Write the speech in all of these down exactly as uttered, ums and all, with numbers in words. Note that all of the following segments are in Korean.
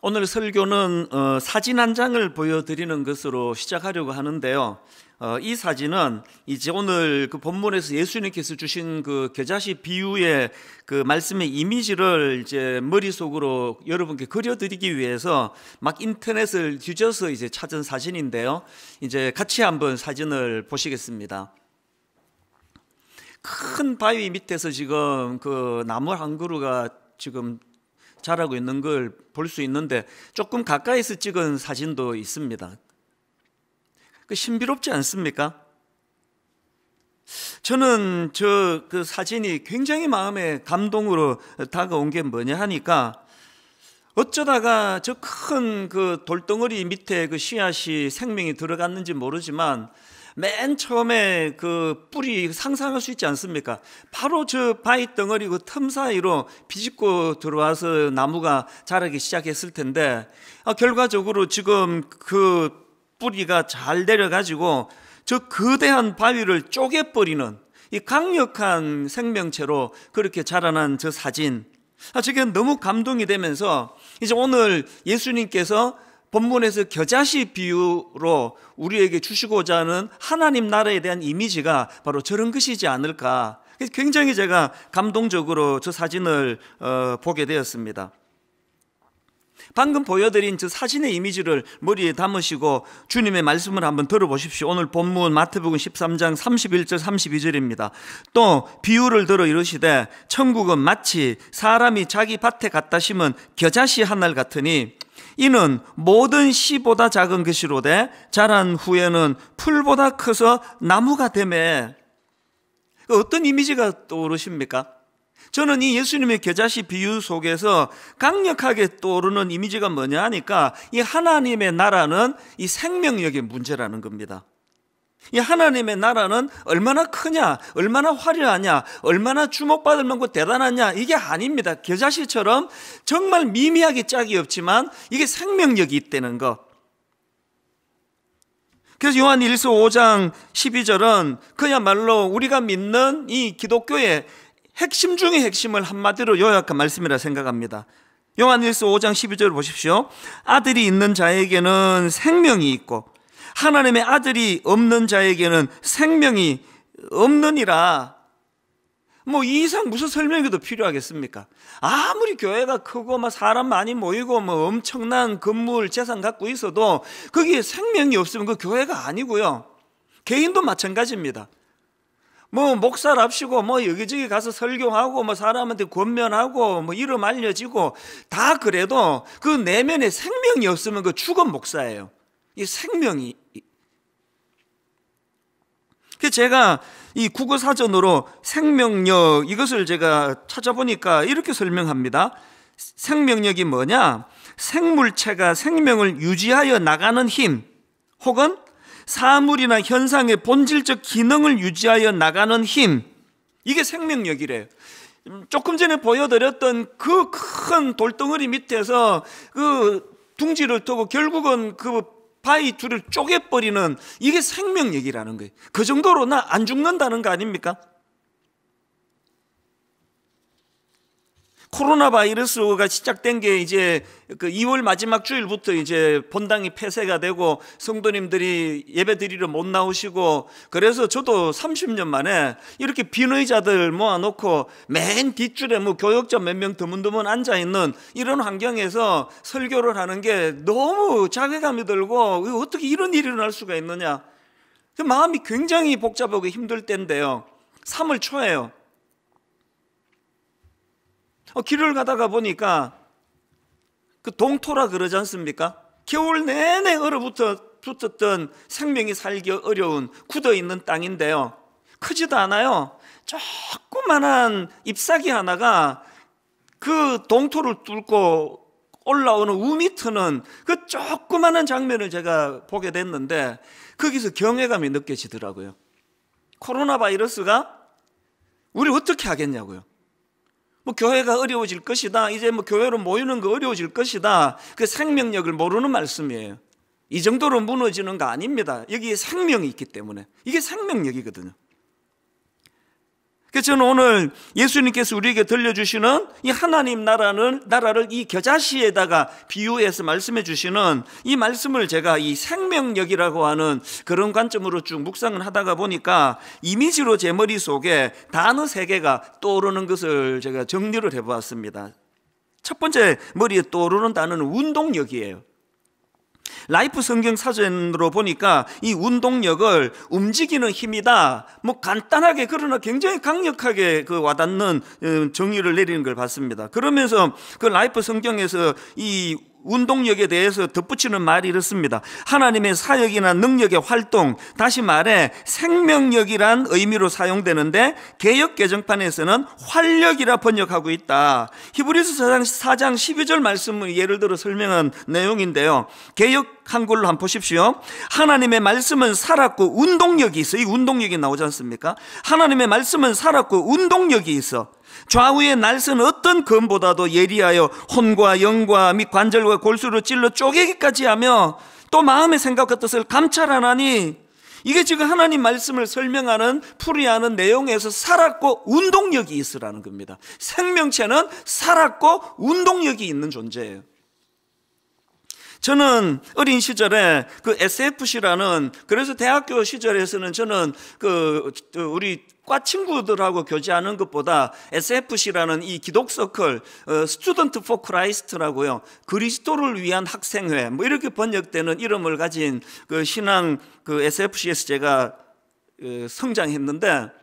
오늘 설교는 어, 사진 한 장을 보여드리는 것으로 시작하려고 하는데요. 어, 이 사진은 이제 오늘 그 본문에서 예수님께서 주신 그 겨자씨 비유의 그 말씀의 이미지를 이제 머릿속으로 여러분께 그려드리기 위해서 막 인터넷을 뒤져서 이제 찾은 사진인데요. 이제 같이 한번 사진을 보시겠습니다. 큰 바위 밑에서 지금 그 나무 한 그루가 지금 자라고 있는 걸 볼 수 있는데, 조금 가까이서 찍은 사진도 있습니다. 신비롭지 않습니까? 저는 저 그 사진이 굉장히 마음에 감동으로 다가온 게 뭐냐 하니까, 어쩌다가 저 큰 그 돌덩어리 밑에 그 씨앗이 생명이 들어갔는지 모르지만 맨 처음에 그 뿌리 상상할 수 있지 않습니까? 바로 저 바위 덩어리 그 틈 사이로 비집고 들어와서 나무가 자라기 시작했을 텐데, 아, 결과적으로 지금 그 뿌리가 잘 내려가지고 저 거대한 바위를 쪼개버리는 이 강력한 생명체로 그렇게 자라난 저 사진, 아, 저게 너무 감동이 되면서, 이제 오늘 예수님께서 본문에서 겨자씨 비유로 우리에게 주시고자 하는 하나님 나라에 대한 이미지가 바로 저런 것이지 않을까. 굉장히 제가 감동적으로 저 사진을 어, 보게 되었습니다. 방금 보여드린 저 사진의 이미지를 머리에 담으시고 주님의 말씀을 한번 들어보십시오. 오늘 본문 마태복음 십삼 장 삼십일 절 삼십이 절입니다. 또 비유를 들어 이르시되, 천국은 마치 사람이 자기 밭에 갖다 심은 겨자씨 한 알 같으니, 이는 모든 씨보다 작은 것이로되 자란 후에는 풀보다 커서 나무가 되매. 어떤 이미지가 떠오르십니까? 저는 이 예수님의 겨자씨 비유 속에서 강력하게 떠오르는 이미지가 뭐냐 하니까, 이 하나님의 나라는 이 생명력의 문제라는 겁니다. 이 하나님의 나라는 얼마나 크냐, 얼마나 화려하냐, 얼마나 주목받을 만큼 대단하냐, 이게 아닙니다. 겨자씨처럼 정말 미미하게 짝이 없지만 이게 생명력이 있다는 것. 그래서 요한 일서 오 장 십이 절은 그야말로 우리가 믿는 이 기독교의 핵심 중의 핵심을 한마디로 요약한 말씀이라 생각합니다. 요한 일서 오 장 십이 절을 보십시오. 아들이 있는 자에게는 생명이 있고 하나님의 아들이 없는 자에게는 생명이 없느니라. 뭐 이 이상 무슨 설명이 더 필요하겠습니까? 아무리 교회가 크고 막 사람 많이 모이고 뭐 엄청난 건물 재산 갖고 있어도 거기에 생명이 없으면 그 교회가 아니고요. 개인도 마찬가지입니다. 뭐 목사랍시고 뭐 여기저기 가서 설교하고 뭐 사람한테 권면하고 뭐 이름 알려지고 다 그래도 그 내면에 생명이 없으면 그 죽은 목사예요. 이 생명이. 그래서 제가 이 국어사전으로 생명력, 이것을 제가 찾아보니까 이렇게 설명합니다. 생명력이 뭐냐? 생물체가 생명을 유지하여 나가는 힘, 혹은 사물이나 현상의 본질적 기능을 유지하여 나가는 힘, 이게 생명력이래요. 조금 전에 보여드렸던 그 큰 돌덩어리 밑에서 그 둥지를 트고 결국은 그 바위 둘을 쪼개버리는, 이게 생명력이라는 거예요. 그 정도로 나 안 죽는다는 거 아닙니까? 코로나 바이러스가 시작된 게 이제 그 이월 마지막 주일부터 이제 본당이 폐쇄가 되고 성도님들이 예배드리러 못 나오시고, 그래서 저도 삼십 년 만에 이렇게 빈의자들 모아놓고 맨 뒷줄에 뭐 교역자 몇 명 드문드문 앉아있는 이런 환경에서 설교를 하는 게 너무 자괴감이 들고, 어떻게 이런 일이 일어날 수가 있느냐, 마음이 굉장히 복잡하고 힘들 때인데요. 삼월 초에요 어, 길을 가다가 보니까 그 동토라 그러지 않습니까? 겨울 내내 얼어붙었던 생명이 살기 어려운 굳어있는 땅인데요. 크지도 않아요. 조그만한 잎사귀 하나가 그 동토를 뚫고 올라오는 우미트는 그 조그만한 장면을 제가 보게 됐는데, 거기서 경외감이 느껴지더라고요. 코로나 바이러스가 우리 어떻게 하겠냐고요. 뭐 교회가 어려워질 것이다, 이제 뭐 교회로 모이는 거 어려워질 것이다, 그 생명력을 모르는 말씀이에요. 이 정도로 무너지는 거 아닙니다. 여기에 생명이 있기 때문에. 이게 생명력이거든요. 그래서 저는 오늘 예수님께서 우리에게 들려주시는 이 하나님 나라는, 나라를 이 겨자씨에다가 비유해서 말씀해 주시는 이 말씀을 제가 이 생명력이라고 하는 그런 관점으로 쭉 묵상을 하다가 보니까 이미지로 제 머릿속에 단어 세 개가 떠오르는 것을 제가 정리를 해보았습니다. 첫 번째 머리에 떠오르는 단어는 운동력이에요. 라이프 성경 사전으로 보니까 이 운동력을 움직이는 힘이다, 뭐 간단하게 그러나 굉장히 강력하게 그 와닿는 정의를 내리는 걸 봤습니다. 그러면서 그 라이프 성경에서 이 운동력에 대해서 덧붙이는 말이 이렇습니다. 하나님의 사역이나 능력의 활동, 다시 말해 생명력이란 의미로 사용되는데 개역 개정판에서는 활력이라 번역하고 있다. 히브리서 사 장 십이 절 말씀을 예를 들어 설명한 내용인데요. 개역 한글로 한번 보십시오. 하나님의 말씀은 살았고 운동력이 있어. 이 운동력이 나오지 않습니까? 하나님의 말씀은 살았고 운동력이 있어. 좌우의 날선 어떤 검보다도 예리하여 혼과 영과 및 관절과 골수로 찔러 쪼개기까지 하며 또 마음의 생각과 뜻을 감찰하나니, 이게 지금 하나님 말씀을 설명하는, 풀이하는 내용에서 살았고 운동력이 있으라는 겁니다. 생명체는 살았고 운동력이 있는 존재예요. 저는 어린 시절에 그 에스에프씨라는, 그래서 대학교 시절에서는 저는 그 우리 과 친구들하고 교제하는 것보다 에스에프씨라는 이 기독서클, 스튜던트 포 크라이스트라고요, 그리스도를 위한 학생회 뭐 이렇게 번역되는 이름을 가진 그 신앙 그 에스에프씨에서 제가 성장했는데,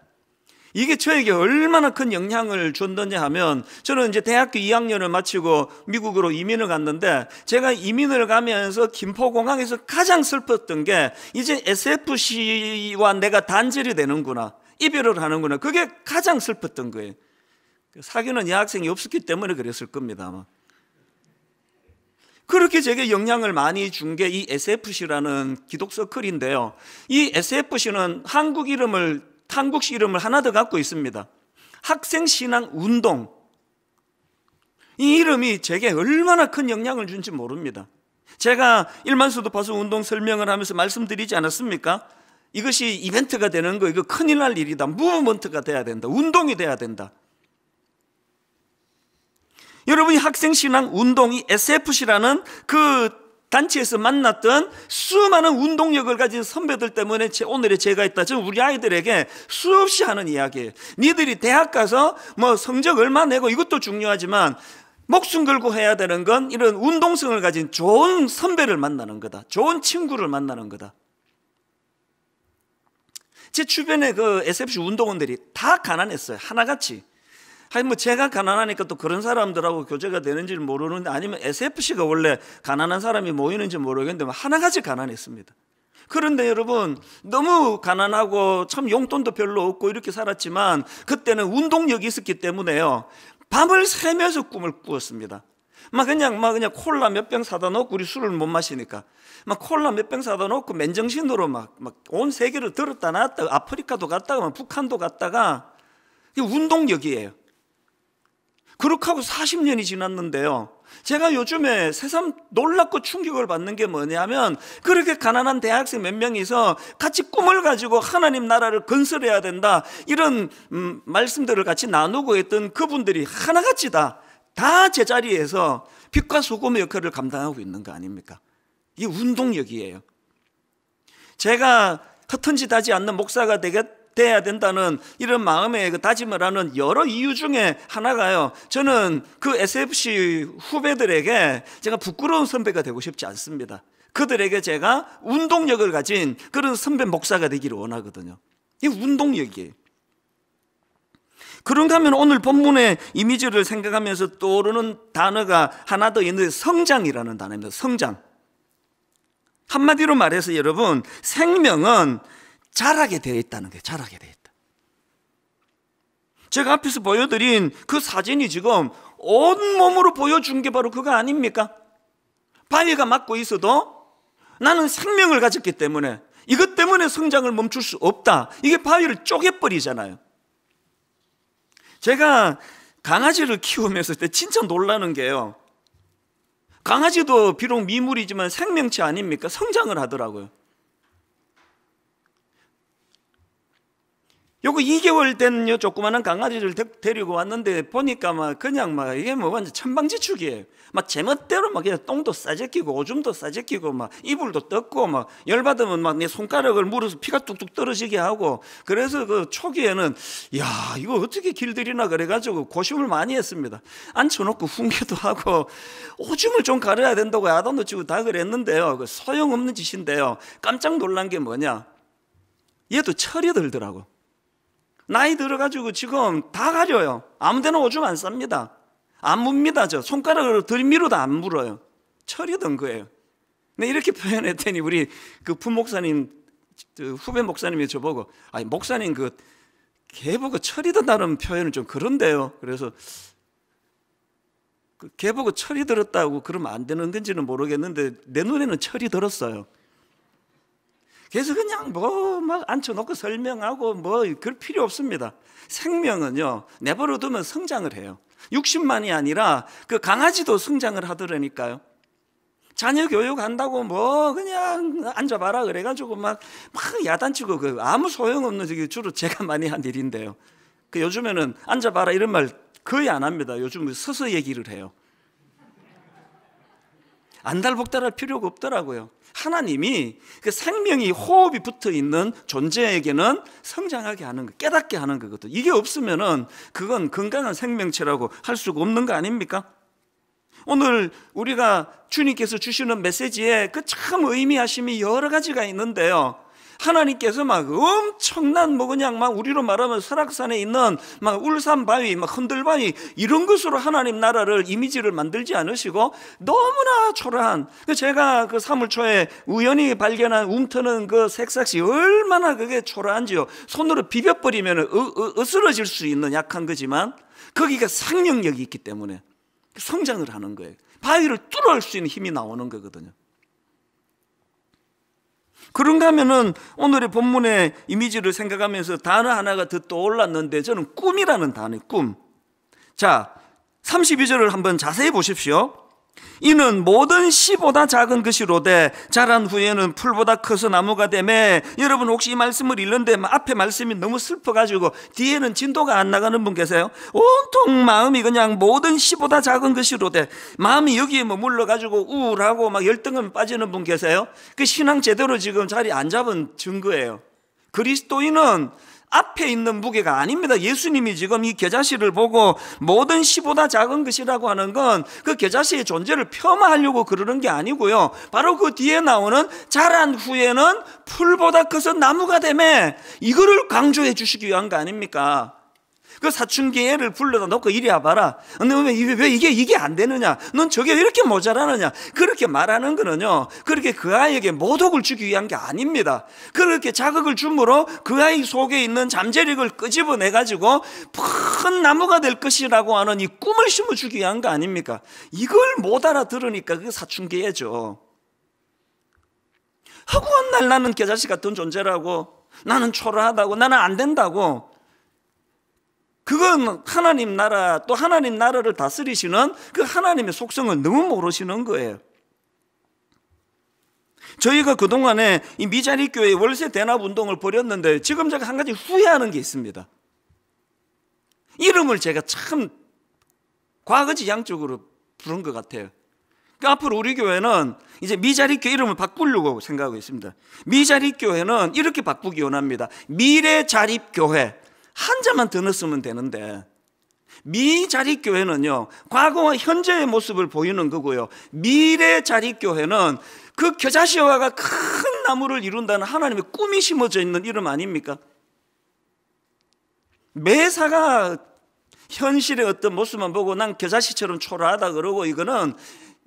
이게 저에게 얼마나 큰 영향을 줬느냐 하면, 저는 이제 대학교 이 학년을 마치고 미국으로 이민을 갔는데, 제가 이민을 가면서 김포공항에서 가장 슬펐던 게 이제 에스에프씨와 내가 단절이 되는구나, 이별을 하는구나, 그게 가장 슬펐던 거예요. 사귀는 여학생이 없었기 때문에 그랬을 겁니다 아마. 그렇게 제게 영향을 많이 준 게 이 에스에프씨라는 기독서클인데요, 이 에스에프씨는 한국 이름을, 한국식 이름을 하나 더 갖고 있습니다. 학생신앙운동. 이 이름이 제게 얼마나 큰 영향을 준지 모릅니다. 제가 일만수도 파수운동 설명을 하면서 말씀드리지 않았습니까? 이것이 이벤트가 되는 거, 이거 큰일 날 일이다, 무브먼트가 돼야 된다, 운동이 돼야 된다. 여러분이 학생신앙운동, 이 에스에프씨라는 그 단체에서 만났던 수많은 운동력을 가진 선배들 때문에 제, 오늘의 제가 있다. 저는 우리 아이들에게 수없이 하는 이야기예요. 니들이 대학 가서 뭐 성적 얼마 내고 이것도 중요하지만 목숨 걸고 해야 되는 건 이런 운동성을 가진 좋은 선배를 만나는 거다, 좋은 친구를 만나는 거다. 제 주변에 그 에스에프씨 운동원들이 다 가난했어요, 하나같이. 아니 뭐 제가 가난하니까 또 그런 사람들하고 교제가 되는지 모르는데, 아니면 에스에프씨가 원래 가난한 사람이 모이는지 모르겠는데 하나같이 가난했습니다. 그런데 여러분, 너무 가난하고 참 용돈도 별로 없고 이렇게 살았지만 그때는 운동력이 있었기 때문에요, 밤을 새면서 꿈을 꾸었습니다. 막 그냥 막 그냥 콜라 몇 병 사다 놓고, 우리 술을 못 마시니까 막 콜라 몇 병 사다 놓고 맨정신으로 막 막 온 세계를 들었다 놨다, 아프리카도 갔다가 막 북한도 갔다가, 이게 운동력이에요. 그렇게 하고 사십 년이 지났는데요, 제가 요즘에 새삼 놀랍고 충격을 받는 게 뭐냐면, 그렇게 가난한 대학생 몇 명이서 같이 꿈을 가지고 하나님 나라를 건설해야 된다, 이런 음, 말씀들을 같이 나누고 했던 그분들이 하나같이 다, 다 제자리에서 빛과 소금의 역할을 감당하고 있는 거 아닙니까? 이게 운동력이에요. 제가 허튼짓하지 않는 목사가 되겠다, 돼야 된다는 이런 마음에 다짐을 하는 여러 이유 중에 하나가요, 저는 그 에스에프씨 후배들에게 제가 부끄러운 선배가 되고 싶지 않습니다. 그들에게 제가 운동력을 가진 그런 선배 목사가 되기를 원하거든요. 이게 운동력이에요. 그런가 하면 오늘 본문의 이미지를 생각하면서 떠오르는 단어가 하나 더 있는데, 성장이라는 단어입니다. 성장. 한마디로 말해서 여러분, 생명은 자라게 되어 있다는 거예요. 자라게 되어 있다. 제가 앞에서 보여드린 그 사진이 지금 온몸으로 보여준 게 바로 그거 아닙니까? 바위가 막고 있어도 나는 생명을 가졌기 때문에, 이것 때문에 성장을 멈출 수 없다. 이게 바위를 쪼개버리잖아요. 제가 강아지를 키우면서 때 진짜 놀라는 게요, 강아지도 비록 미물이지만 생명체 아닙니까? 성장을 하더라고요. 요거 이 개월 된 조그마한 강아지를 데, 데리고 왔는데 보니까 막 그냥 막 이게 뭐 완전 천방지축이에요. 막 제멋대로 막 그냥 똥도 싸제끼고 오줌도 싸제끼고 막 이불도 뜯고 막 열받으면 막 내 손가락을 물어서 피가 뚝뚝 떨어지게 하고, 그래서 그 초기에는 야 이거 어떻게 길들이나 그래가지고 고심을 많이 했습니다. 앉혀놓고 훈계도 하고 오줌을 좀 가려야 된다고 야단도 치고 다 그랬는데요. 소용없는 짓인데요. 깜짝 놀란 게 뭐냐? 얘도 철이 들더라고. 나이 들어가지고 지금 다 가려요. 아무데나 오줌 안 쌉니다. 안 묻니다. 저 손가락으로 들미로도 안 물어요. 철이 든 거예요. 근데 이렇게 표현했더니 우리 그 분 목사님, 후배 목사님이 저보고 아니 목사님 그 개보고 철이 든다는 표현은 좀 그런데요. 그래서 그 개보고 철이 들었다고 그러면 안 되는 건지는 모르겠는데 내 눈에는 철이 들었어요. 그래서 그냥 뭐 막 앉혀놓고 설명하고 뭐 그럴 필요 없습니다. 생명은요 내버려두면 성장을 해요. 육십만이 아니라 그 강아지도 성장을 하더라니까요. 자녀 교육한다고 뭐 그냥 앉아봐라 그래가지고 막, 막 야단치고 그 아무 소용없는 게 주로 제가 많이 한 일인데요. 그 요즘에는 앉아봐라 이런 말 거의 안 합니다. 요즘 서서 얘기를 해요. 안달복달할 필요가 없더라고요. 하나님이 그 생명이 호흡이 붙어있는 존재에게는 성장하게 하는 거, 깨닫게 하는 거거든. 이게 없으면은 그건 건강한 생명체라고 할 수가 없는 거 아닙니까? 오늘 우리가 주님께서 주시는 메시지에 그 참 의미하심이 여러 가지가 있는데요. 하나님께서 막 엄청난 뭐 그냥 막 우리로 말하면 설악산에 있는 막 울산바위, 막 흔들바위 이런 것으로 하나님 나라를 이미지를 만들지 않으시고 너무나 초라한, 제가 그 삼월 초에 우연히 발견한 움트는 그 색삭이 얼마나 그게 초라한지요. 손으로 비벼버리면 으스러질 수 있는 약한 거지만 거기가 생명력이 있기 때문에 성장을 하는 거예요. 바위를 뚫어올 수 있는 힘이 나오는 거거든요. 그런가 하면은 오늘의 본문의 이미지를 생각하면서 단어 하나가 더 떠올랐는데 저는 꿈이라는 단어예요. 꿈. 자, 삼십이 절을 한번 자세히 보십시오. 이는 모든 씨보다 작은 것이로되 자란 후에는 풀보다 커서 나무가 되매. 여러분 혹시 이 말씀을 읽는데 앞에 말씀이 너무 슬퍼가지고 뒤에는 진도가 안 나가는 분 계세요? 온통 마음이 그냥 모든 씨보다 작은 것이로되 마음이 여기에 머물러가지고 우울하고 막 열등감 빠지는 분 계세요? 그 신앙 제대로 지금 자리 안 잡은 증거예요. 그리스도인은 앞에 있는 무게가 아닙니다. 예수님이 지금 이 겨자씨를 보고 모든 씨보다 작은 것이라고 하는 건 그 겨자씨의 존재를 폄하하려고 그러는 게 아니고요. 바로 그 뒤에 나오는 자란 후에는 풀보다 커서 나무가 되매, 이거를 강조해 주시기 위한 거 아닙니까? 그 사춘기 애를 불러다 놓고 이리 와봐라. 근데 왜, 왜 이게 이게 안 되느냐? 넌 저게 왜 이렇게 모자라느냐? 그렇게 말하는 거는요, 그렇게 그 아이에게 모독을 주기 위한 게 아닙니다. 그렇게 자극을 줌으로 그 아이 속에 있는 잠재력을 끄집어내가지고 큰 나무가 될 것이라고 하는 이 꿈을 심어주기 위한 거 아닙니까? 이걸 못 알아들으니까 그게 사춘기 애죠. 허구한 날 나는 겨자씨 같은 존재라고, 나는 초라하다고, 나는 안 된다고. 그건 하나님 나라, 또 하나님 나라를 다스리시는 그 하나님의 속성을 너무 모르시는 거예요. 저희가 그동안에 이 미자립교회 월세 대납 운동을 벌였는데 지금 제가 한 가지 후회하는 게 있습니다. 이름을 제가 참 과거지향적으로 부른 것 같아요. 그러니까 앞으로 우리 교회는 이제 미자립교회 이름을 바꾸려고 생각하고 있습니다. 미자립교회는 이렇게 바꾸기 원합니다. 미래자립교회. 한자만 더 넣었으면 되는데, 미자립교회는요 과거와 현재의 모습을 보이는 거고요, 미래자립교회는 그 겨자씨와 큰 나무를 이룬다는 하나님의 꿈이 심어져 있는 이름 아닙니까? 매사가 현실의 어떤 모습만 보고 난 겨자씨처럼 초라하다 그러고, 이거는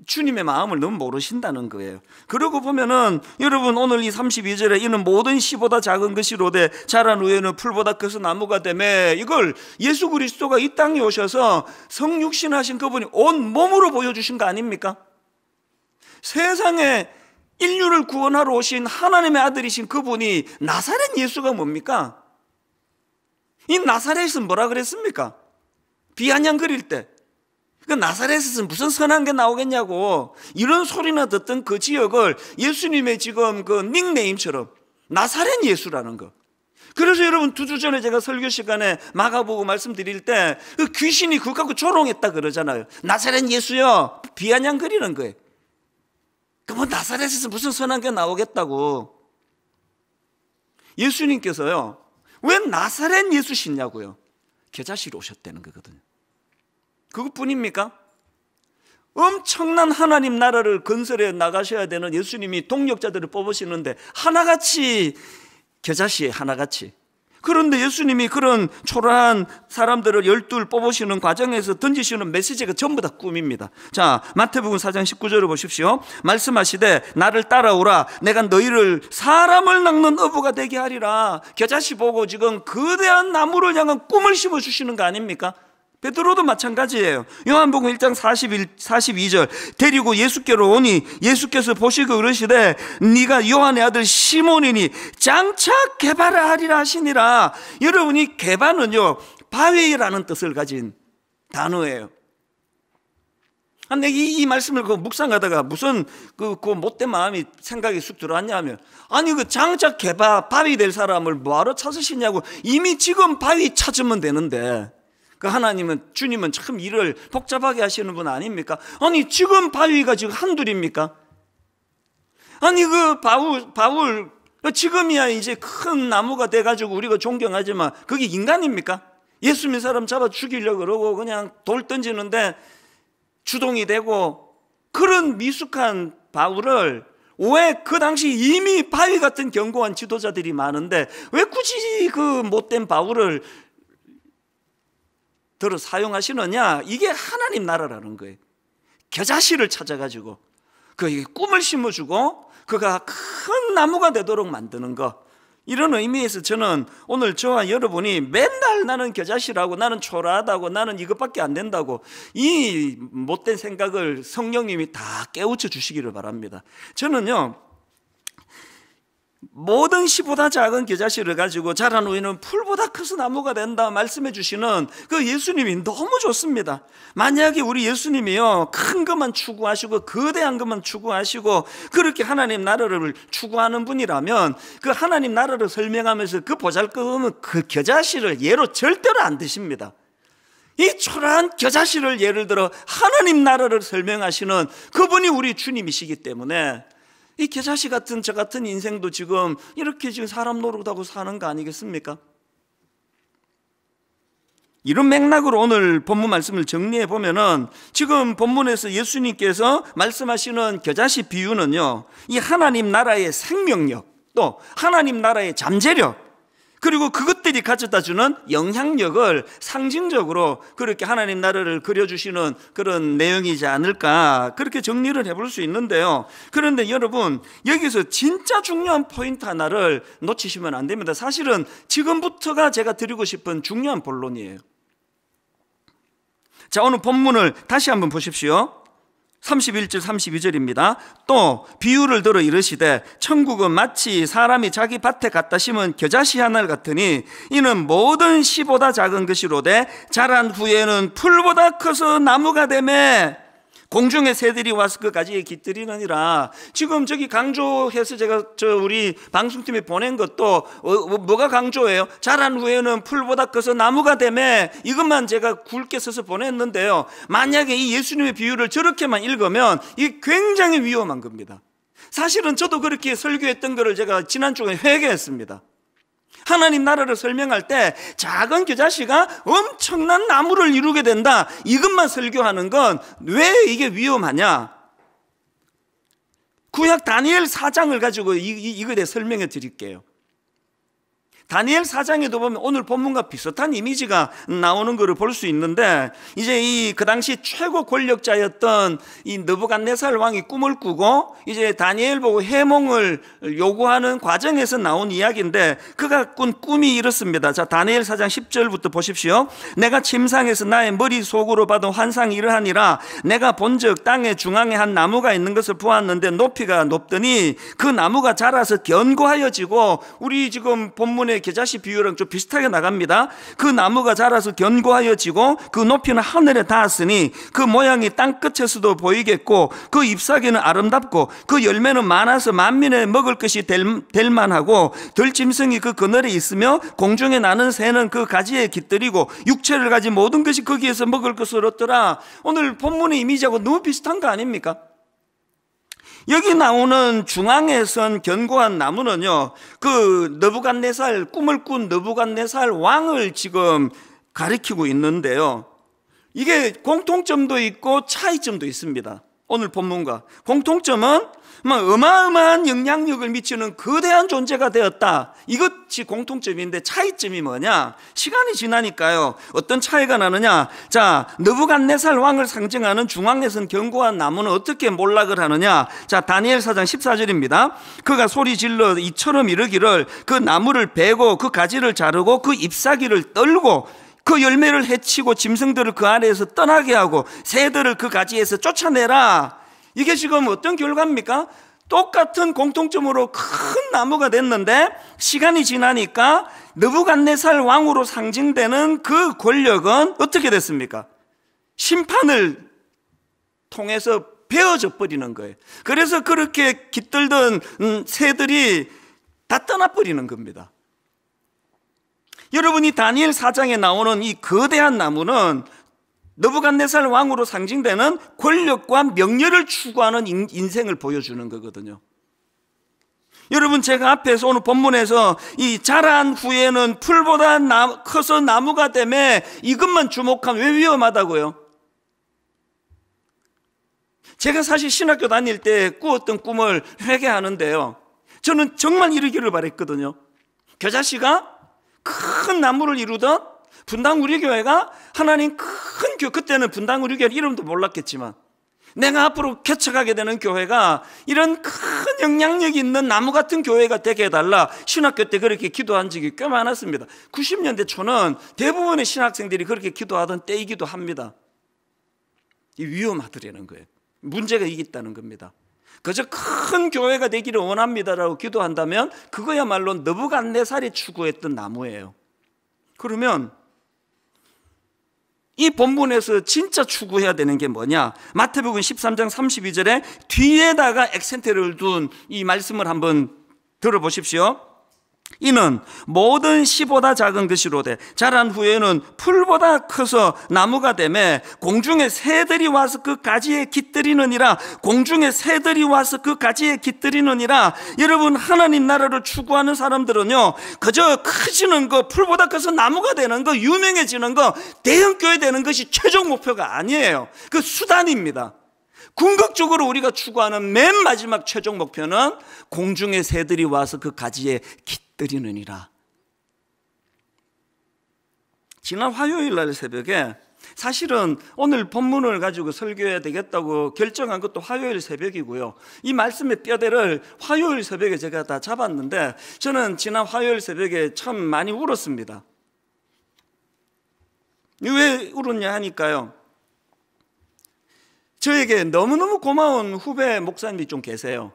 주님의 마음을 너무 모르신다는 거예요. 그러고 보면은 여러분 오늘 이 삼십이 절에 이는 모든 씨보다 작은 것이로되 자란 후에는 풀보다 커서 나무가 되매, 이걸 예수 그리스도가 이 땅에 오셔서 성육신하신 그분이 온 몸으로 보여주신 거 아닙니까? 세상에 인류를 구원하러 오신 하나님의 아들이신 그분이 나사렛 예수가 뭡니까? 이 나사렛은 뭐라 그랬습니까? 비아냥거릴 때 그 나사렛에서 무슨 선한 게 나오겠냐고 이런 소리나 듣던 그 지역을 예수님의 지금 그 닉네임처럼 나사렛 예수라는 거, 그래서 여러분 두 주 전에 제가 설교 시간에 마가복음 말씀드릴 때 그 귀신이 그거 갖고 조롱했다 그러잖아요. 나사렛 예수여, 비아냥거리는 거예요. 그뭐 나사렛에서 무슨 선한 게 나오겠다고. 예수님께서요, 왜 나사렛 예수시냐고요? 겨자씨로 오셨다는 거거든요. 그것뿐입니까? 엄청난 하나님 나라를 건설해 나가셔야 되는 예수님이 동역자들을 뽑으시는데 하나같이 겨자씨에 하나같이. 그런데 예수님이 그런 초라한 사람들을 열둘 뽑으시는 과정에서 던지시는 메시지가 전부 다 꿈입니다. 자, 마태복음 사 장 십구 절을 보십시오. 말씀하시되 나를 따라오라, 내가 너희를 사람을 낚는 어부가 되게 하리라. 겨자씨 보고 지금 거대한 나무를 향한 꿈을 심어주시는 거 아닙니까? 베드로도 마찬가지예요. 요한복음 일 장 사십일, 사십이 절 데리고 예수께로 오니 예수께서 보시고 그러시되 네가 요한의 아들 시몬이니 장차 게바를 하리라 하시니라. 여러분이 게바는요 바위라는 뜻을 가진 단어예요. 아, 내가 이, 이 말씀을 그 묵상하다가 무슨 그, 그 못된 마음이 생각이 쑥 들어왔냐면, 아니 그 장차 게바 바위 될 사람을 뭐하러 찾으시냐고. 이미 지금 바위 찾으면 되는데. 그 하나님은, 주님은 참 일을 복잡하게 하시는 분 아닙니까? 아니 지금 바위가 지금 한둘입니까? 아니 그 바울, 바울 지금이야 이제 큰 나무가 돼가지고 우리가 존경하지만 그게 인간입니까? 예수 믿는 사람 잡아 죽이려고 그러고 그냥 돌 던지는데 주동이 되고, 그런 미숙한 바울을 왜 그 당시 이미 바위 같은 견고한 지도자들이 많은데 왜 굳이 그 못된 바울을 들어 사용하시느냐. 이게 하나님 나라라는 거예요. 겨자씨를 찾아가지고 그에게 꿈을 심어주고 그가 큰 나무가 되도록 만드는 것. 이런 의미에서 저는 오늘 저와 여러분이 맨날 나는 겨자씨라고, 나는 초라하다고, 나는 이것밖에 안 된다고 이 못된 생각을 성령님이 다 깨우쳐 주시기를 바랍니다. 저는요, 모든 씨보다 작은 겨자씨를 가지고 자란 우리는 풀보다 커서 나무가 된다 말씀해 주시는 그 예수님이 너무 좋습니다. 만약에 우리 예수님이요 큰 것만 추구하시고 거대한 것만 추구하시고 그렇게 하나님 나라를 추구하는 분이라면 그 하나님 나라를 설명하면서 그 보잘것없는 그 겨자씨를 예로 절대로 안 드십니다. 이 초라한 겨자씨를 예를 들어 하나님 나라를 설명하시는 그분이 우리 주님이시기 때문에 이 겨자씨 같은 저 같은 인생도 지금 이렇게 지금 사람 노릇하고 사는 거 아니겠습니까? 이런 맥락으로 오늘 본문 말씀을 정리해 보면은 지금 본문에서 예수님께서 말씀하시는 겨자씨 비유는요, 이 하나님 나라의 생명력, 또 하나님 나라의 잠재력, 그리고 그것들이 가져다주는 영향력을 상징적으로 그렇게 하나님 나라를 그려주시는 그런 내용이지 않을까, 그렇게 정리를 해볼 수 있는데요. 그런데 여러분, 여기서 진짜 중요한 포인트 하나를 놓치시면 안 됩니다. 사실은 지금부터가 제가 드리고 싶은 중요한 본론이에요. 자, 오늘 본문을 다시 한번 보십시오. 삼십일 절 삼십이 절입니다. 또 비유를 들어 이르시되 천국은 마치 사람이 자기 밭에 갖다 심은 겨자씨 하나를 같으니 이는 모든 씨보다 작은 것이로되 자란 후에는 풀보다 커서 나무가 되매 공중의 새들이 와서 그까지 깃들이느니라. 지금 저기 강조해서 제가 저 우리 방송팀에 보낸 것도 뭐가 강조예요? 자란 후에는 풀보다 커서 나무가 되매, 이것만 제가 굵게 써서 보냈는데요, 만약에 이 예수님의 비유를 저렇게만 읽으면 이게 굉장히 위험한 겁니다. 사실은 저도 그렇게 설교했던 거를 제가 지난주에 회개했습니다. 하나님 나라를 설명할 때 작은 겨자씨가 엄청난 나무를 이루게 된다, 이것만 설교하는 건 왜 이게 위험하냐. 구약 다니엘 사 장을 가지고 이, 이, 이거에 대해 설명해 드릴게요. 다니엘 사 장에도 보면 오늘 본문과 비슷한 이미지가 나오는 것을 볼 수 있는데, 이제 이 그 당시 최고 권력자였던 이 느부갓네살 왕이 꿈을 꾸고 이제 다니엘 보고 해몽을 요구하는 과정에서 나온 이야기인데 그가 꾼 꿈이 이렇습니다. 자, 다니엘 사 장 십 절부터 보십시오. 내가 침상에서 나의 머릿속으로 봐도 환상이 이러하니라. 내가 본즉 땅의 중앙에 한 나무가 있는 것을 보았는데 높이가 높더니 그 나무가 자라서 견고하여지고, 우리 지금 본문에 나무의 겨자씨 비유랑 좀 비슷하게 나갑니다. 그 나무가 자라서 견고하여지고 그 높이는 하늘에 닿았으니 그 모양이 땅끝에서도 보이겠고 그 잎사귀는 아름답고 그 열매는 많아서 만민에 먹을 것이 될, 될 만하고 들짐승이 그 그늘에 있으며 공중에 나는 새는 그 가지에 깃들이고 육체를 가진 모든 것이 거기에서 먹을 것을 얻더라. 오늘 본문의 이미지하고 너무 비슷한 거 아닙니까? 여기 나오는 중앙에 선 견고한 나무는요, 그 느부갓네살, 꿈을 꾼 느부갓네살 왕을 지금 가리키고 있는데요, 이게 공통점도 있고 차이점도 있습니다. 오늘 본문과 공통점은 어마어마한 영향력을 미치는 거대한 존재가 되었다, 이것이 공통점인데, 차이점이 뭐냐? 시간이 지나니까요 어떤 차이가 나느냐? 자, 느부갓네살 왕을 상징하는 중앙에 선 견고한 나무는 어떻게 몰락을 하느냐? 자, 다니엘 사 장 십사 절입니다 그가 소리 질러 이처럼 이르기를 그 나무를 베고 그 가지를 자르고 그 잎사귀를 떨고 그 열매를 해치고 짐승들을 그 아래에서 떠나게 하고 새들을 그 가지에서 쫓아내라. 이게 지금 어떤 결과입니까? 똑같은 공통점으로 큰 나무가 됐는데 시간이 지나니까 느부갓네살 왕으로 상징되는 그 권력은 어떻게 됐습니까? 심판을 통해서 베어져 버리는 거예요. 그래서 그렇게 깃들던 새들이 다 떠나버리는 겁니다. 여러분이 다니엘 사 장에 나오는 이 거대한 나무는 느부갓네살 왕으로 상징되는 권력과 명예를 추구하는 인생을 보여주는 거거든요. 여러분, 제가 앞에서 오늘 본문에서 이 자란 후에는 풀보다 나, 커서 나무가 되매, 이것만 주목하면 왜 위험하다고요? 제가 사실 신학교 다닐 때 꾸었던 꿈을 회개하는데요, 저는 정말 이루기를 바랬거든요. 겨자씨가 큰 나무를 이루던 분당우리교회가 하나님 큰 교회, 그때는 분당우리교회 이름도 몰랐겠지만 내가 앞으로 개척하게 되는 교회가 이런 큰 영향력이 있는 나무 같은 교회가 되게 해달라, 신학교 때 그렇게 기도한 적이 꽤 많았습니다. 구십 년대 초는 대부분의 신학생들이 그렇게 기도하던 때이기도 합니다. 위험하더라는 거예요. 문제가 있다는 겁니다. 그저 큰 교회가 되기를 원합니다라고 기도한다면 그거야말로 느부갓네살이 추구했던 나무예요. 그러면 이 본문에서 진짜 추구해야 되는 게 뭐냐? 마태복음 십삼 장 삼십이 절에 뒤에다가 액센트를 둔 이 말씀을 한번 들어보십시오. 이는 모든 씨보다 작은 것이로되 자란 후에는 풀보다 커서 나무가 되매 공중에 새들이 와서 그 가지에 깃들이느니라. 공중에 새들이 와서 그 가지에 깃들이느니라. 여러분, 하나님 나라를 추구하는 사람들은요 그저 커지는 거, 풀보다 커서 나무가 되는 거, 유명해지는 거, 대형교회 되는 것이 최종 목표가 아니에요. 그 수단입니다. 궁극적으로 우리가 추구하는 맨 마지막 최종 목표는 공중에 새들이 와서 그 가지에 깃들이느니라 드리느니라. 지난 화요일 날 새벽에, 사실은 오늘 본문을 가지고 설교해야 되겠다고 결정한 것도 화요일 새벽이고요, 이 말씀의 뼈대를 화요일 새벽에 제가 다 잡았는데, 저는 지난 화요일 새벽에 참 많이 울었습니다. 왜 울었냐 하니까요, 저에게 너무너무 고마운 후배 목사님이 좀 계세요.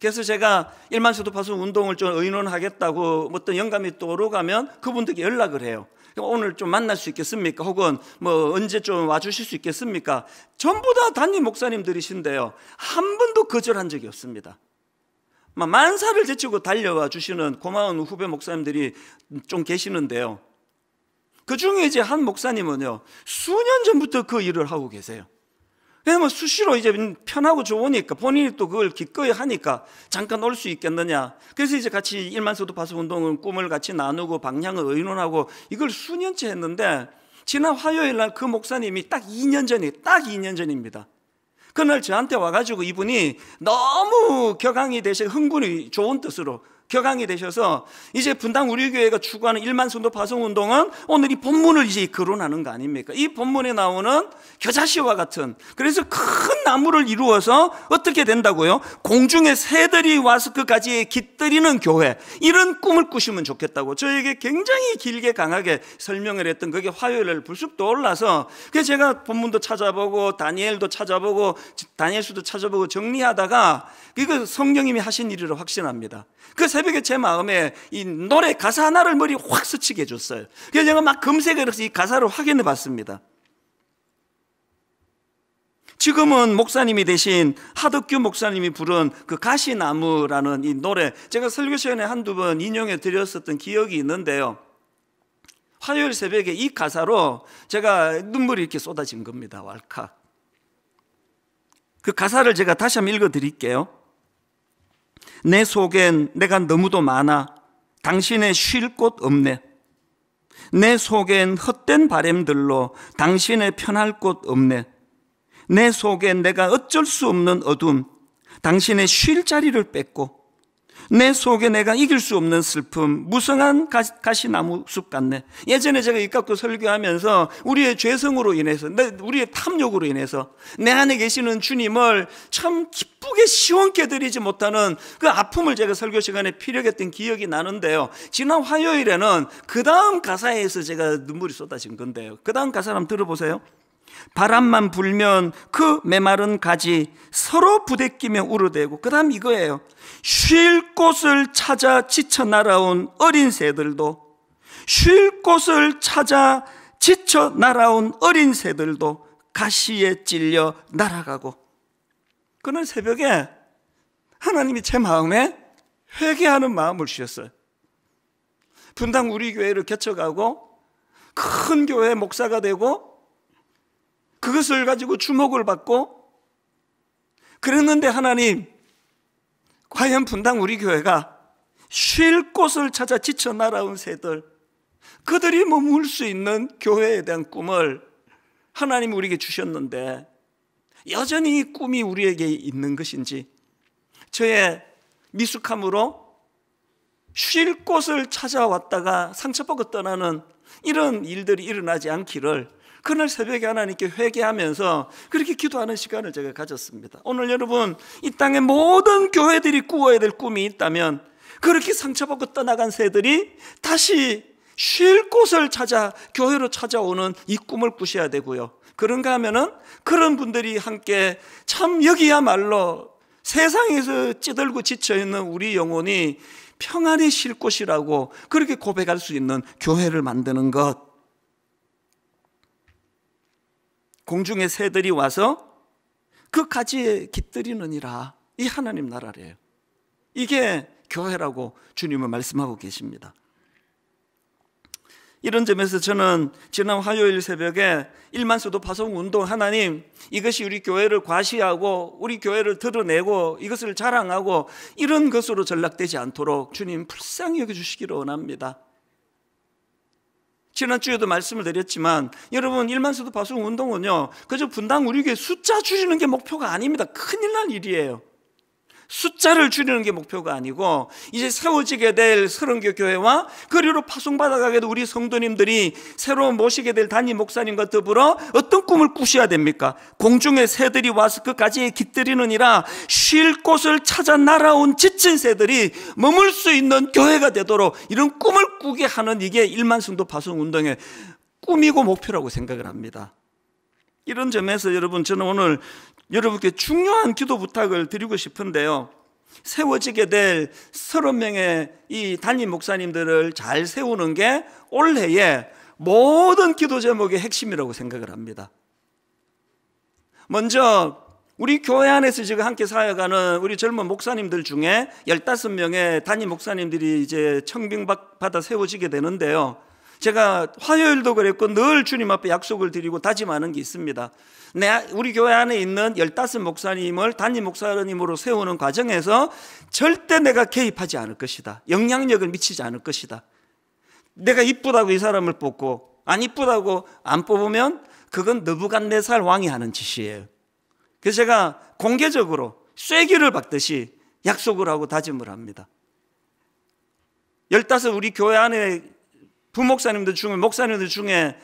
그래서 제가 일만수도파수 운동을 좀 의논하겠다고 어떤 영감이 또 오러가면 그분들께 연락을 해요. 오늘 좀 만날 수 있겠습니까? 혹은 뭐 언제 좀 와주실 수 있겠습니까? 전부 다 담임 목사님들이신데요, 한 번도 거절한 적이 없습니다. 만사를 제치고 달려와 주시는 고마운 후배 목사님들이 좀 계시는데요, 그중에 이제 한 목사님은요 수년 전부터 그 일을 하고 계세요. 왜냐면 수시로 이제 편하고 좋으니까 본인이 또 그걸 기꺼이 하니까 잠깐 올 수 있겠느냐. 그래서 이제 같이 일만서도파수 운동은 꿈을 같이 나누고 방향을 의논하고 이걸 수년째 했는데, 지난 화요일 날 그 목사님이 딱 이 년 전이, 딱 이 년 전입니다. 그날 저한테 와가지고 이분이 너무 격앙이 되셔서, 흥분이 좋은 뜻으로 격앙이 되셔서, 이제 분당 우리 교회가 추구하는 일만순도 파송운동은 오늘 이 본문을 이제 거론하는 거 아닙니까? 이 본문에 나오는 겨자씨와 같은, 그래서 큰 나무를 이루어서 어떻게 된다고요? 공중에 새들이 와서 그 가지에 깃들이는 교회, 이런 꿈을 꾸시면 좋겠다고 저에게 굉장히 길게 강하게 설명을 했던 그게 화요일에 불쑥 떠올라서, 그래서 제가 본문도 찾아보고 다니엘도 찾아보고 다니엘수도 찾아보고 정리하다가, 이거 성령님이 하신 일이라고 확신합니다. 그 새벽에 제 마음에 이 노래 가사 하나를 머리 확 스치게 해줬어요. 그래서 제가 막 검색을 해서 이 가사를 확인해 봤습니다. 지금은 목사님이 되신 하덕규 목사님이 부른 그 가시나무라는 이 노래, 제가 설교 시간에 한두 번 인용해 드렸었던 기억이 있는데요, 화요일 새벽에 이 가사로 제가 눈물이 이렇게 쏟아진 겁니다. 왈칵. 그 가사를 제가 다시 한번 읽어드릴게요. 내 속엔 내가 너무도 많아 당신의 쉴 곳 없네. 내 속엔 헛된 바램들로 당신의 편할 곳 없네. 내 속엔 내가 어쩔 수 없는 어둠, 당신의 쉴 자리를 뺏고. 내 속에 내가 이길 수 없는 슬픔, 무성한 가시나무 숲 같네. 예전에 제가 입 갖고 설교하면서 우리의 죄성으로 인해서, 우리의 탐욕으로 인해서 내 안에 계시는 주님을 참 기쁘게 시원케 드리지 못하는 그 아픔을 제가 설교 시간에 피력했던 기억이 나는데요, 지난 화요일에는 그 다음 가사에서 제가 눈물이 쏟아진 건데요, 그 다음 가사 한번 들어보세요. 바람만 불면 그 메마른 가지 서로 부대끼며 우르대고. 그 다음 이거예요. 쉴 곳을 찾아 지쳐 날아온 어린 새들도, 쉴 곳을 찾아 지쳐 날아온 어린 새들도 가시에 찔려 날아가고. 그날 새벽에 하나님이 제 마음에 회개하는 마음을 주셨어요. 분당우리교회를 개척하고 큰 교회 목사가 되고 그것을 가지고 주목을 받고 그랬는데, 하나님, 과연 분당 우리 교회가 쉴 곳을 찾아 지쳐 날아온 새들, 그들이 머물 수 있는 교회에 대한 꿈을 하나님 우리에게 주셨는데 여전히 이 꿈이 우리에게 있는 것인지, 저의 미숙함으로 쉴 곳을 찾아왔다가 상처받고 떠나는 이런 일들이 일어나지 않기를 그날 새벽에 하나님께 회개하면서 그렇게 기도하는 시간을 제가 가졌습니다. 오늘 여러분, 이 땅의 모든 교회들이 꾸어야 될 꿈이 있다면 그렇게 상처받고 떠나간 새들이 다시 쉴 곳을 찾아 교회로 찾아오는 이 꿈을 꾸셔야 되고요, 그런가 하면은 그런 분들이 함께 참 여기야말로 세상에서 찌들고 지쳐있는 우리 영혼이 평안히 쉴 곳이라고 그렇게 고백할 수 있는 교회를 만드는 것. 공중의 새들이 와서 그 가지에 깃들이느니라. 이 하나님 나라래요. 이게 교회라고 주님은 말씀하고 계십니다. 이런 점에서 저는 지난 화요일 새벽에 일만수도 파송운동, 하나님, 이것이 우리 교회를 과시하고 우리 교회를 드러내고 이것을 자랑하고 이런 것으로 전락되지 않도록 주님 불쌍히 여겨주시기를 원합니다. 지난주에도 말씀을 드렸지만 여러분, 일만수도 파송 운동은요, 그저 분당 우리교회 숫자 줄이는 게 목표가 아닙니다. 큰일 날 일이에요. 숫자를 줄이는 게 목표가 아니고 이제 세워지게 될 서른교 교회와 그리로 파송받아가게 될 우리 성도님들이 새로 모시게 될 담임 목사님과 더불어 어떤 꿈을 꾸셔야 됩니까? 공중의 새들이 와서 그 가지에 깃들이느니라. 쉴 곳을 찾아 날아온 지친 새들이 머물 수 있는 교회가 되도록 이런 꿈을 꾸게 하는, 이게 일만 성도 파송운동의 꿈이고 목표라고 생각을 합니다. 이런 점에서 여러분, 저는 오늘 여러분께 중요한 기도 부탁을 드리고 싶은데요, 세워지게 될 삼십 명의 이 담임 목사님들을 잘 세우는 게 올해의 모든 기도 제목의 핵심이라고 생각을 합니다. 먼저 우리 교회 안에서 지금 함께 살아가는 우리 젊은 목사님들 중에 열다섯 명의 담임 목사님들이 이제 청빙받아 세워지게 되는데요, 제가 화요일도 그랬고 늘 주님 앞에 약속을 드리고 다짐하는 게 있습니다. 내, 우리 교회 안에 있는 열다섯 목사님을 담임 목사님으로 세우는 과정에서 절대 내가 개입하지 않을 것이다. 영향력을 미치지 않을 것이다. 내가 이쁘다고 이 사람을 뽑고 안 이쁘다고 안 뽑으면 그건 느부갓네살 왕이 하는 짓이에요. 그래서 제가 공개적으로 쐐기를 박듯이 약속을 하고 다짐을 합니다. 열다섯 우리 교회 안에 부목사님들 중에, 목사님들 중에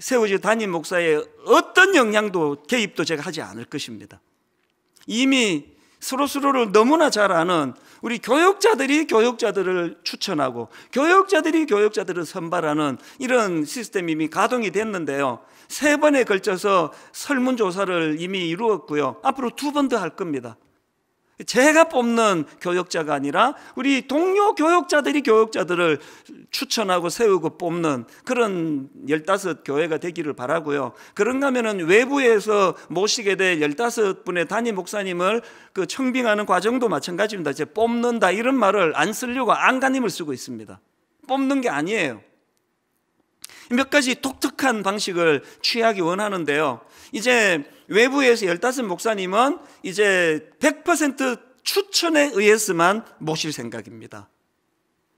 세워질 담임 목사의 어떤 영향도, 개입도 제가 하지 않을 것입니다. 이미 서로서로를 너무나 잘 아는 우리 교역자들이 교역자들을 추천하고 교역자들이 교역자들을 선발하는 이런 시스템이 이미 가동이 됐는데요, 세 번에 걸쳐서 설문조사를 이미 이루었고요, 앞으로 두 번 더 할 겁니다. 제가 뽑는 교역자가 아니라 우리 동료 교역자들이 교역자들을 추천하고 세우고 뽑는 그런 열다섯 교회가 되기를 바라고요. 그런가 하면 외부에서 모시게 될 열다섯 분의 담임 목사님을 그 청빙하는 과정도 마찬가지입니다. 이제 뽑는다 이런 말을 안 쓰려고 안간힘을 쓰고 있습니다. 뽑는 게 아니에요. 몇 가지 독특한 방식을 취하기 원하는데요. 이제 외부에서 열다섯 목사님은 이제 백 퍼센트 추천에 의해서만 모실 생각입니다.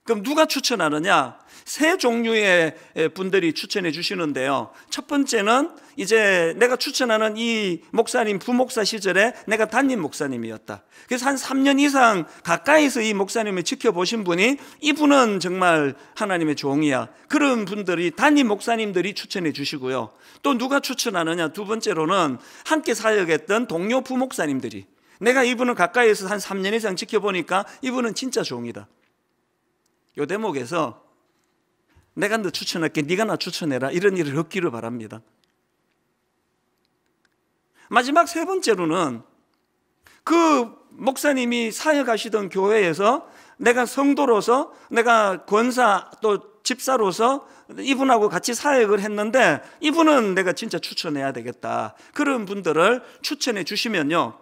그럼 누가 추천하느냐? 세 종류의 분들이 추천해 주시는데요. 첫 번째는 이제 내가 추천하는 이 목사님 부목사 시절에 내가 담임 목사님이었다. 그래서 한 삼 년 이상 가까이서 이 목사님을 지켜보신 분이 이분은 정말 하나님의 종이야. 그런 분들이 담임 목사님들이 추천해 주시고요. 또 누가 추천하느냐? 두 번째로는 함께 사역했던 동료 부목사님들이 내가 이분을 가까이서 한 삼 년 이상 지켜보니까 이분은 진짜 종이다. 요 대목에서 내가 너 추천할게, 네가 나 추천해라 이런 일을 없기를 바랍니다. 마지막 세 번째로는 그 목사님이 사역하시던 교회에서 내가 성도로서 내가 권사 또 집사로서 이분하고 같이 사역을 했는데 이분은 내가 진짜 추천해야 되겠다. 그런 분들을 추천해 주시면요,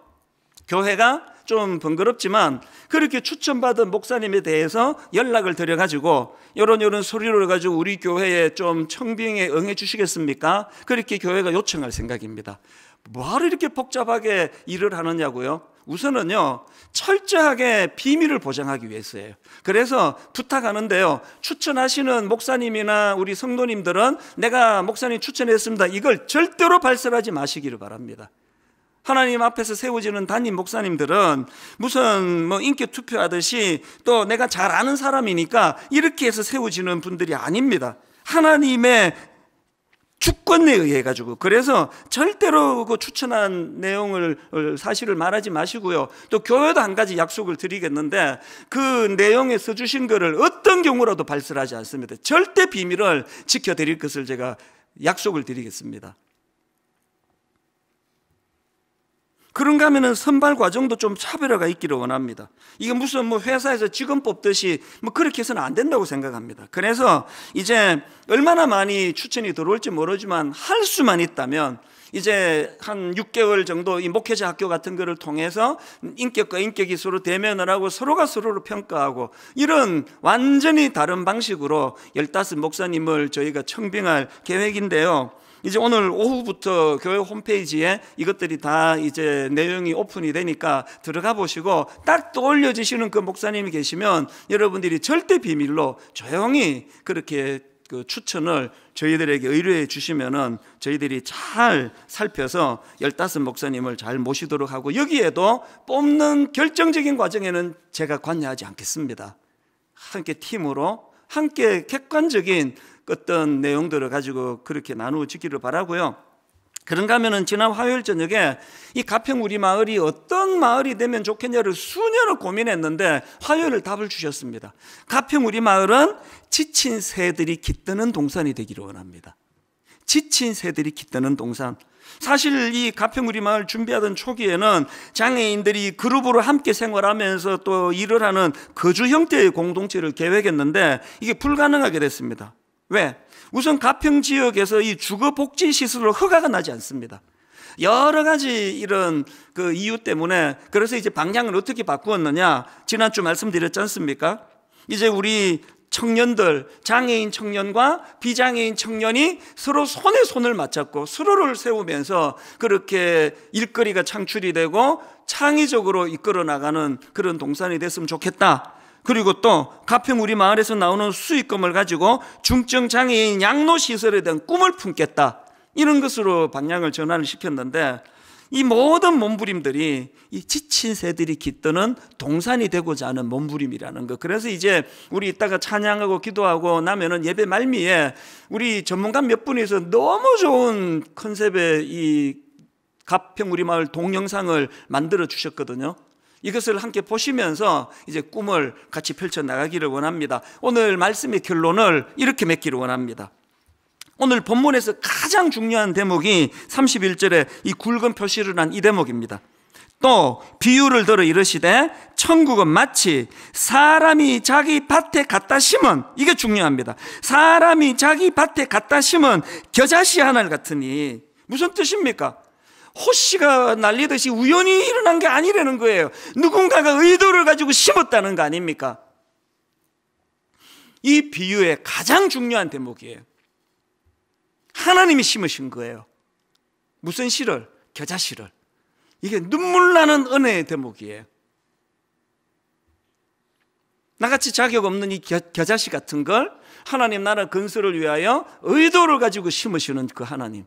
교회가 좀 번거롭지만 그렇게 추천받은 목사님에 대해서 연락을 드려가지고 요런 요런 소리를 가지고 우리 교회에 좀 청빙에 응해 주시겠습니까? 그렇게 교회가 요청할 생각입니다. 뭐하러 이렇게 복잡하게 일을 하느냐고요? 우선은요, 철저하게 비밀을 보장하기 위해서예요. 그래서 부탁하는데요, 추천하시는 목사님이나 우리 성도님들은 내가 목사님 추천했습니다, 이걸 절대로 발설하지 마시기를 바랍니다. 하나님 앞에서 세워지는 담임 목사님들은 무슨 뭐 인기 투표하듯이 또 내가 잘 아는 사람이니까 이렇게 해서 세워지는 분들이 아닙니다. 하나님의 주권에 의해 가지고. 그래서 절대로 그 추천한 내용을 사실을 말하지 마시고요. 또 교회도 한 가지 약속을 드리겠는데 그 내용에 써주신 거를 어떤 경우라도 발설하지 않습니다. 절대 비밀을 지켜드릴 것을 제가 약속을 드리겠습니다. 그런가 하면은 선발 과정도 좀 차별화가 있기를 원합니다. 이게 무슨 뭐 회사에서 직원 뽑듯이 뭐 그렇게 해서는 안 된다고 생각합니다. 그래서 이제 얼마나 많이 추천이 들어올지 모르지만 할 수만 있다면 이제 한 육 개월 정도 이 목회자 학교 같은 거를 통해서 인격과 인격이 서로 대면을 하고 서로가 서로를 평가하고 이런 완전히 다른 방식으로 열다섯 목사님을 저희가 청빙할 계획인데요. 이제 오늘 오후부터 교회 홈페이지에 이것들이 다 이제 내용이 오픈이 되니까 들어가 보시고 딱 떠올려지시는 그 목사님이 계시면 여러분들이 절대 비밀로 조용히 그렇게 그 추천을 저희들에게 의뢰해 주시면은 저희들이 잘 살펴서 열다섯 목사님을 잘 모시도록 하고 여기에도 뽑는 결정적인 과정에는 제가 관여하지 않겠습니다. 함께 팀으로 함께 객관적인 어떤 내용들을 가지고 그렇게 나누어지기를 바라고요. 그런가 하면은 지난 화요일 저녁에 이 가평 우리 마을이 어떤 마을이 되면 좋겠냐를 수년을 고민했는데 화요일을 답을 주셨습니다. 가평 우리 마을은 지친 새들이 깃드는 동산이 되기를 원합니다. 지친 새들이 깃드는 동산. 사실 이 가평 우리 마을 준비하던 초기에는 장애인들이 그룹으로 함께 생활하면서 또 일을 하는 거주 형태의 공동체를 계획했는데 이게 불가능하게 됐습니다. 왜? 우선 가평 지역에서 이 주거복지시설로 허가가 나지 않습니다. 여러 가지 이런 그 이유 때문에. 그래서 이제 방향을 어떻게 바꾸었느냐, 지난주 말씀드렸지 않습니까? 이제 우리 청년들, 장애인 청년과 비장애인 청년이 서로 손에 손을 맞잡고 서로를 세우면서 그렇게 일거리가 창출이 되고 창의적으로 이끌어 나가는 그런 동산이 됐으면 좋겠다. 그리고 또 가평 우리 마을에서 나오는 수익금을 가지고 중증장애인 양로시설에 대한 꿈을 품겠다. 이런 것으로 방향을 전환을 시켰는데 이 모든 몸부림들이 이 지친 새들이 깃드는 동산이 되고자 하는 몸부림이라는 것. 그래서 이제 우리 이따가 찬양하고 기도하고 나면은 예배 말미에 우리 전문가 몇 분이서 너무 좋은 컨셉의 이 가평 우리 마을 동영상을 만들어 주셨거든요. 이것을 함께 보시면서 이제 꿈을 같이 펼쳐나가기를 원합니다. 오늘 말씀의 결론을 이렇게 맺기를 원합니다. 오늘 본문에서 가장 중요한 대목이 삼십일 절에 이 굵은 표시를 한 이 대목입니다. 또 비유를 들어 이르시되 천국은 마치 사람이 자기 밭에 갖다 심은, 이게 중요합니다. 사람이 자기 밭에 갖다 심은 겨자씨 하나 같으니. 무슨 뜻입니까? 호씨가 날리듯이 우연히 일어난 게 아니라는 거예요. 누군가가 의도를 가지고 심었다는 거 아닙니까? 이 비유의 가장 중요한 대목이에요. 하나님이 심으신 거예요. 무슨 씨를? 겨자씨를. 이게 눈물 나는 은혜의 대목이에요. 나같이 자격 없는 이 겨, 겨자씨 같은 걸 하나님 나라 건설을 위하여 의도를 가지고 심으시는 그 하나님.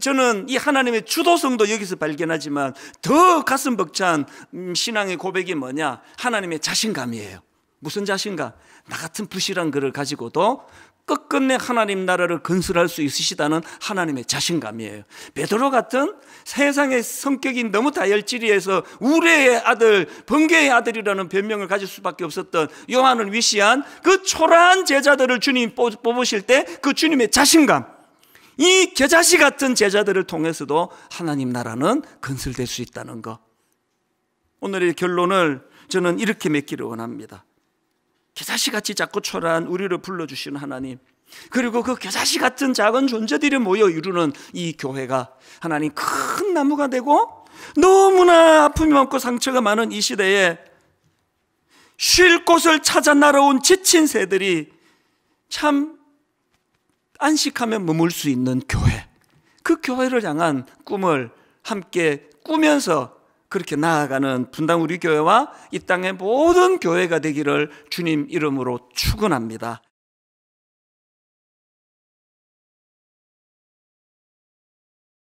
저는 이 하나님의 주도성도 여기서 발견하지만 더 가슴 벅찬 신앙의 고백이 뭐냐? 하나님의 자신감이에요. 무슨 자신감? 나 같은 부실한 글을 가지고도 끝끝내 하나님 나라를 건설할 수 있으시다는 하나님의 자신감이에요. 베드로 같은 세상의 성격이 너무 다혈질이해서 우레의 아들, 번개의 아들이라는 변명을 가질 수밖에 없었던 요한을 위시한 그 초라한 제자들을 주님 뽑으실 때 그 주님의 자신감, 이 겨자씨 같은 제자들을 통해서도 하나님 나라는 건설될 수 있다는 것. 오늘의 결론을 저는 이렇게 맺기를 원합니다. 겨자씨같이 작고 초라한 우리를 불러주시는 하나님, 그리고 그 겨자씨 같은 작은 존재들이 모여 이루는 이 교회가 하나님 큰 나무가 되고, 너무나 아픔이 많고 상처가 많은 이 시대에 쉴 곳을 찾아 날아온 지친 새들이 참 안식하며 머물 수 있는 교회, 그 교회를 향한 꿈을 함께 꾸면서 그렇게 나아가는 분당우리교회와 이 땅의 모든 교회가 되기를 주님 이름으로 축원합니다.